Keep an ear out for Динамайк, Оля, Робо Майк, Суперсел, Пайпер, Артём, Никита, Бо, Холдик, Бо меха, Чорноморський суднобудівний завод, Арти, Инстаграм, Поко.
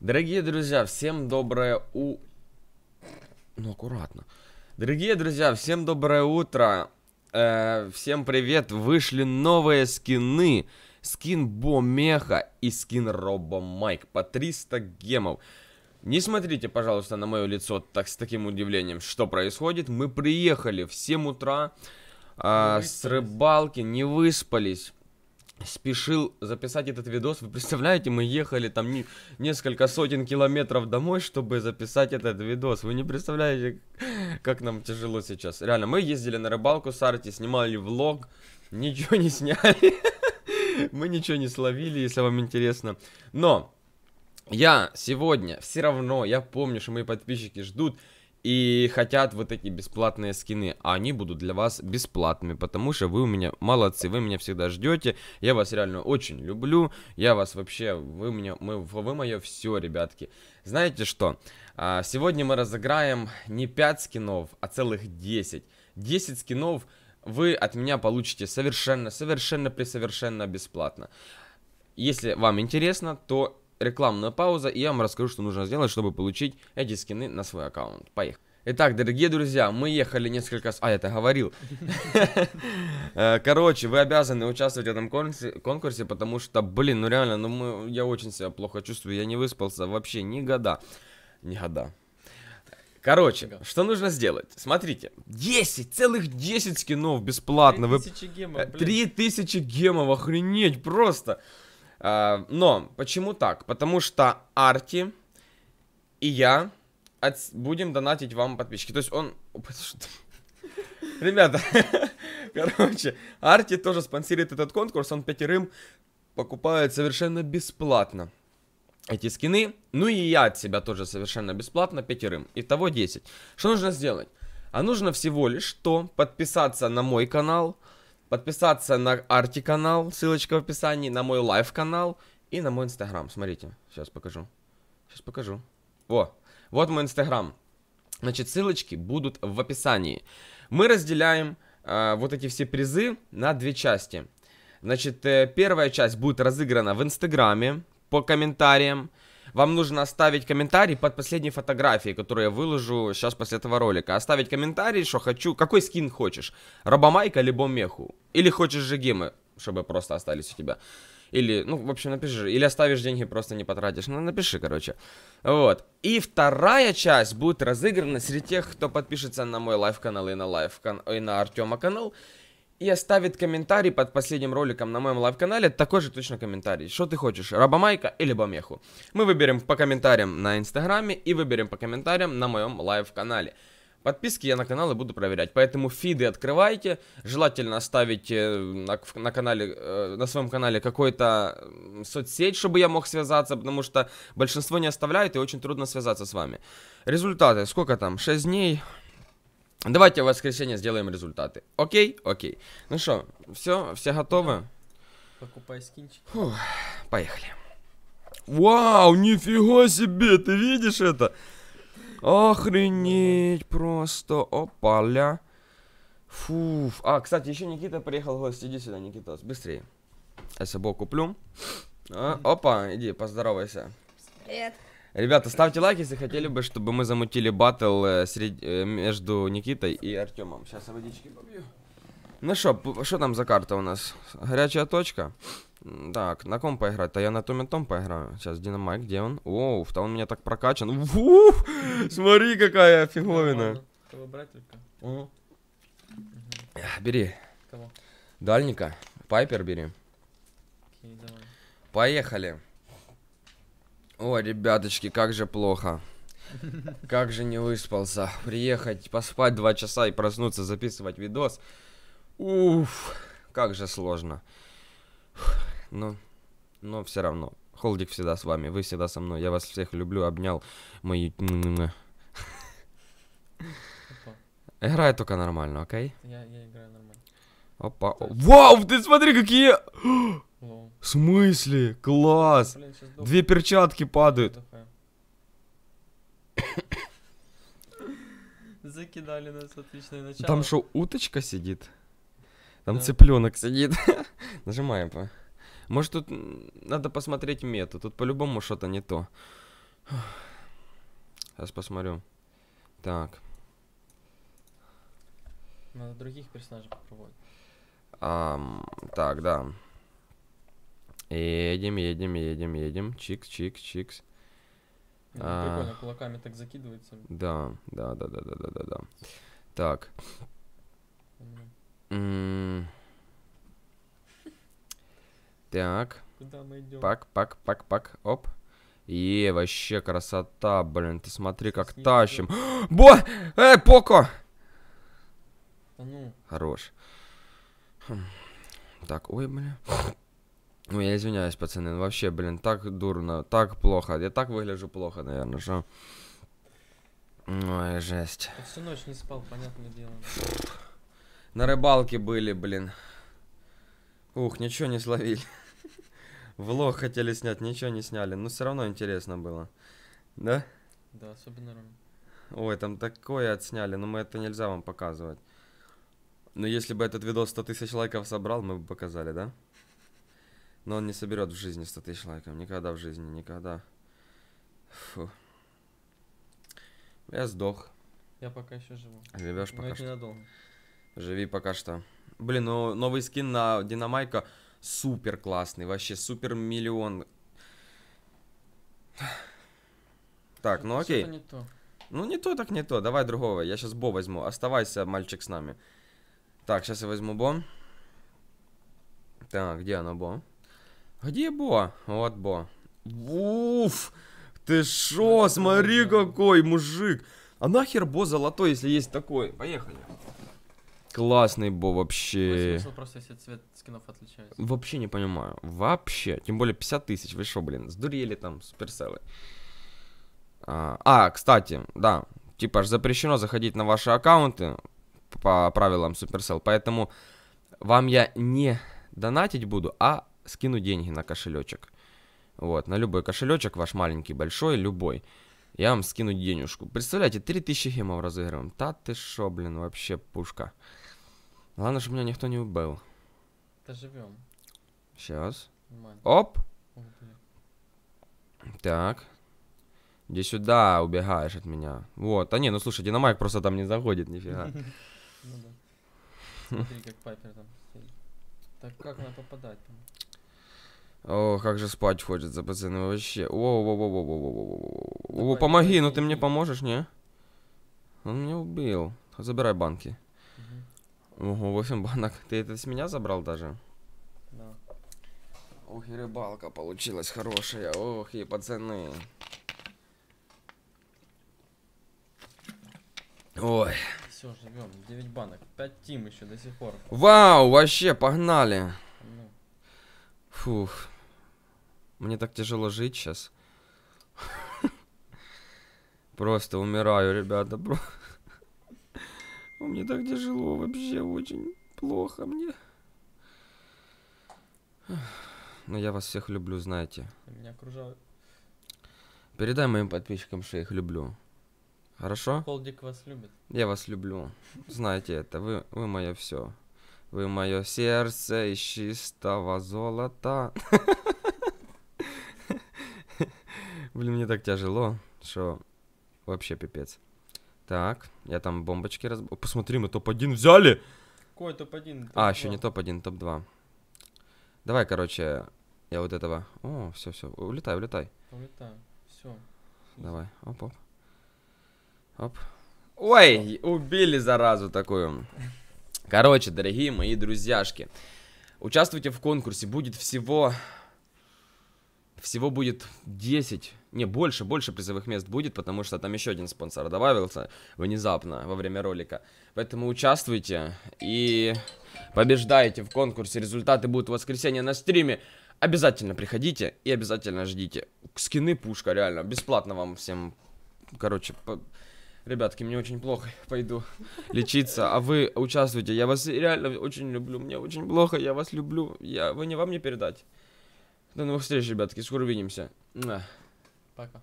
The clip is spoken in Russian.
Дорогие друзья, всем доброе утро. Ну, аккуратно. Дорогие друзья, всем доброе утро. Всем привет. Вышли новые скины. Скин Бо меха и скин Робо Майк по 300 гемов. Не смотрите, пожалуйста, на мое лицо так, с таким удивлением, что происходит. Мы приехали в 7 утра с рыбалки, не выспались. Спешил записать этот видос. Вы представляете, мы ехали там несколько сотен километров домой, чтобы записать этот видос. Вы не представляете, как нам тяжело сейчас. Реально, мы ездили на рыбалку с Арти, снимали влог, ничего не сняли. Мы ничего не словили, если вам интересно. Но я сегодня все равно, я помню, что мои подписчики ждут и хотят вот такие бесплатные скины, а они будут для вас бесплатными, потому что вы у меня молодцы, вы меня всегда ждете, я вас реально очень люблю, я вас вообще, вы мое все, ребятки. Знаете что, сегодня мы разыграем не 5 скинов, а целых 10. 10 скинов вы от меня получите совершенно бесплатно. Если вам интересно, то... Рекламная пауза, и я вам расскажу, что нужно сделать, чтобы получить эти скины на свой аккаунт. Поехали. Итак, дорогие друзья, мы ехали несколько... А, я это говорил. Короче, вы обязаны участвовать в этом конкурсе, потому что, блин, ну реально, ну я очень себя плохо чувствую, я не выспался вообще ни года. Короче, что нужно сделать? Смотрите, 10, целых 10 скинов бесплатно. 3000 гемов, блин. 3000 гемов, охренеть, просто... Но почему так? Потому что Арти и я будем донатить вам подписчики. То есть он... Ребята, короче, Арти тоже спонсирует этот конкурс. Он пятерым покупает совершенно бесплатно эти скины. Ну и я от себя тоже совершенно бесплатно пятерым. Итого 10. Что нужно сделать? А нужно всего лишь то подписаться на мой канал... Подписаться на Арти канал, ссылочка в описании, на мой лайв канал и на мой инстаграм. Смотрите, сейчас покажу. Сейчас покажу. О, вот мой инстаграм. Значит, ссылочки будут в описании. Мы разделяем вот эти все призы на две части. Значит, первая часть будет разыграна в инстаграме по комментариям. Вам нужно оставить комментарий под последней фотографией, которую я выложу сейчас после этого ролика. Оставить комментарий, что хочу, какой скин хочешь, Робомайка или Бомеху. Или хочешь же гемы, чтобы просто остались у тебя. Или, ну, в общем, напиши. Или оставишь деньги, просто не потратишь. Ну, напиши, короче. Вот. И вторая часть будет разыграна среди тех, кто подпишется на мой лайв-канал и на Артёма канал. И оставит комментарий под последним роликом на моем лайв-канале. Такой же точно комментарий. Что ты хочешь, Робомайка или Бомеху? Мы выберем по комментариям на инстаграме и выберем по комментариям на моем лайв-канале. Подписки я на каналы буду проверять. Поэтому фиды открывайте. Желательно оставить на своем канале какую-то соцсеть, чтобы я мог связаться. Потому что большинство не оставляет и очень трудно связаться с вами. Результаты. Сколько там? 6 дней... Давайте в воскресенье сделаем результаты. Окей? Окей. Ну что, все? Все готовы? Покупай скинчик. Фух, поехали. Вау, нифига себе, ты видишь это? Охренеть просто. Опаля. Фуф. А, кстати, еще Никита приехал в гости. Иди сюда, Никита, быстрее. Я себе куплю. А, опа, иди, поздоровайся. Привет. Ребята, ставьте лайк, если хотели бы, чтобы мы замутили баттл между Никитой и Артемом. Сейчас я водички побью. Ну что там за карта у нас? Горячая точка. Так, на ком поиграть-то? Я на том и том поиграю. Сейчас, Динамайк, где он? Оуф, да он меня так прокачан. Уф, смотри, какая фиговина. Кого брать только? Угу. Бери. Кого? Дальника. Пайпер бери. Окей, давай. Поехали. О, ребяточки, как же плохо. Как же не выспался. Приехать, поспать 2 часа и проснуться, записывать видос. Уф, как же сложно. Но все равно. Холдик всегда с вами, вы всегда со мной. Я вас всех люблю, обнял мои... Играй только нормально, окей? Я играю нормально. Опа. Вау, ты смотри, какие... Лоу. В смысле? Класс! Блин, 2 перчатки падают. Закидали нас, отличное начало. Там что, уточка сидит? Там да. Цыпленок сидит. Нажимаем. Может, тут надо посмотреть мету. Тут по-любому что-то не то. Сейчас посмотрю. Так. Надо других персонажей попробовать. Так, да. Едем. Чикс. Прикольно, кулаками так закидывается. Да. Так. Так. Куда мы идем? Пак. Оп. И вообще красота, блин. Ты смотри, как тащим. Бо! Эй, Поко! Хорош. Так, ой, блин. Ну, я извиняюсь, пацаны, вообще, блин, так дурно, так плохо. Я так выгляжу плохо, наверное, что... Ой, жесть. Я всю ночь не спал, понятное дело. На рыбалке были, блин. Ух, ничего не словили. Влог хотели снять, ничего не сняли. Но все равно интересно было. Да? Да, особенно рано. Ой, там такое отсняли, но мы это нельзя вам показывать. Но если бы этот видос 100 тысяч лайков собрал, мы бы показали, да? Но он не соберет в жизни 100 тысяч лайков. Никогда в жизни, никогда. Фу. Я сдох. Я пока еще живу. Живешь пока что. Ненадолго. Живи пока что. Блин, ну новый скин на Динамайка супер классный. Вообще супер миллион. Так, ну окей. Не то. Ну не то, так не то. Давай другого. Я сейчас Бо возьму. Оставайся, мальчик, с нами. Так, сейчас я возьму Бо. Так, где она, Бо? Где Бо? Вот Бо. Уф! Ты шо? Смотри, какой мужик! А нахер Бо золотой, если есть такой? Поехали. Классный Бо вообще. Смысл просто, если цвет скинов отличается. Вообще не понимаю. Вообще. Тем более 50 тысяч. Вы шо, блин, сдурели там суперселы. Кстати, да. Типа ж запрещено заходить на ваши аккаунты по правилам суперсел. Поэтому вам я не... донатить буду, а скину деньги на кошелечек. Вот, на любой кошелечек, ваш маленький, большой, любой. Я вам скину денежку. Представляете, 3000 гемов разыгрываем. Та ты шо, блин, вообще пушка. Главное, чтобы меня никто не убил. Доживем. Сейчас. Нормально. Оп. Так. Иди сюда, убегаешь от меня. Вот, ну слушай, Динамайк просто там не заходит, нифига. Ну да. Смотри, как Пайпер там. Так как надо попадать? О, как же спать хочется, пацаны, вообще. О, помоги, ну ты мне поможешь, не? Он меня убил. Забирай банки. Ого, 8 банок. Ты это с меня забрал даже? Да. Ох, и рыбалка получилась хорошая. Ох, и пацаны. Ой. Все, живем. 9 банок. 5 тим еще до сих пор. Вау, вообще, погнали. Фух. Мне так тяжело жить сейчас. Просто умираю, ребята. Мне так тяжело, вообще очень плохо мне. Но я вас всех люблю, знаете. Меня окружают. Передай моим подписчикам, что я их люблю. Хорошо? Холдик вас любит. Я вас люблю. Знаете это. Вы мое все. Вы мое сердце из чистого золота. Блин, мне так тяжело, что вообще пипец. Так, я там бомбочки разбил. Посмотри, мы топ-1 взяли. Какой топ-1? Еще не топ-1, топ-2. Давай, короче, я вот этого. О, все. Улетай. Улетай. Все. Давай. Оп. Оп. Ой, убили заразу такую. Короче, дорогие мои друзьяшки, участвуйте в конкурсе. Будет всего будет 10. Не, больше призовых мест будет, потому что там еще один спонсор добавился внезапно во время ролика. Поэтому участвуйте и побеждайте в конкурсе. Результаты будут в воскресенье на стриме. Обязательно приходите и обязательно ждите. Скины пушка, реально. Бесплатно вам всем. Короче, ребятки, мне очень плохо, пойду лечиться, а вы участвуйте, я вас реально очень люблю, мне очень плохо, я вас люблю, вам не передать. До новых встреч, ребятки, скоро увидимся. Пока.